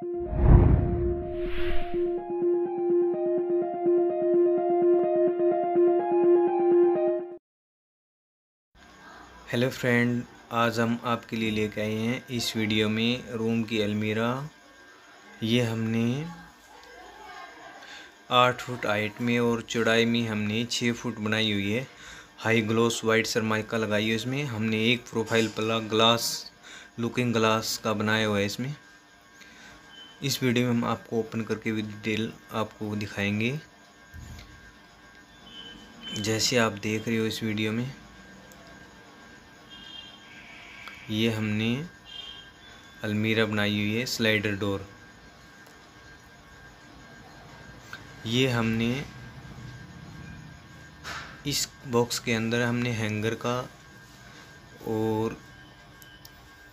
Hello friend, आज हम आपके लिए लेके आए हैं इस वीडियो में रूम की अलमीरा। ये हमने 8 फुट हाइट में और चौड़ाई में हमने 6 फुट बनाई हुई है। हाई ग्लॉस वाइट सरमाइका लगाई है। इसमें हमने एक profile plug glass looking glass का बनाया हुआ है। इसमें इस वीडियो में हम आपको ओपन करके विद डिटेल आपको दिखाएंगे। जैसे आप देख रहे हो इस वीडियो में, ये हमने अलमीरा बनाई हुई है। स्लाइडर डोर ये हमने इस बॉक्स के अंदर हमने हैंगर का और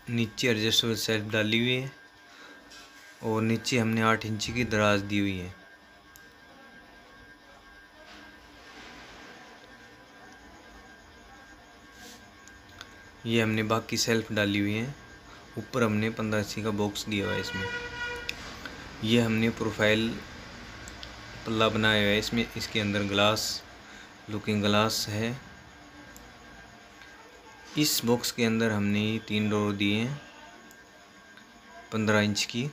नीचे एडजस्टेबल सेल्फ डाली हुई है और नीचे हमने 8 इंच की दराज दी हुई है। ये हमने बाकी सेल्फ डाली हुई है। ऊपर हमने 15 इंच का बॉक्स दिया हुआ है। इसमें ये हमने प्रोफाइल पल्ला बनाया हुआ है। इसमें इसके अंदर ग्लास लुकिंग ग्लास है। इस बॉक्स के अंदर हमने 3 डोर दिए हैं 15 इंच की।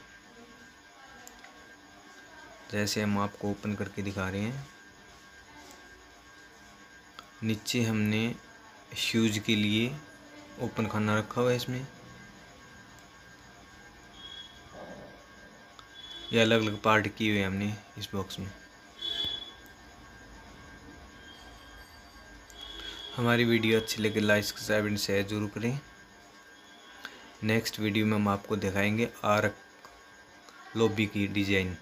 जैसे हम आपको ओपन करके दिखा रहे हैं, नीचे हमने शूज के लिए ओपन खाना रखा हुआ है। इसमें ये अलग अलग पार्ट किए हुए हमने इस बॉक्स में। हमारी वीडियो अच्छी लगे लाइक सब्सक्राइब एंड शेयर जरूर करें। नेक्स्ट वीडियो में हम आपको दिखाएंगे आर्क लॉबी की डिज़ाइन।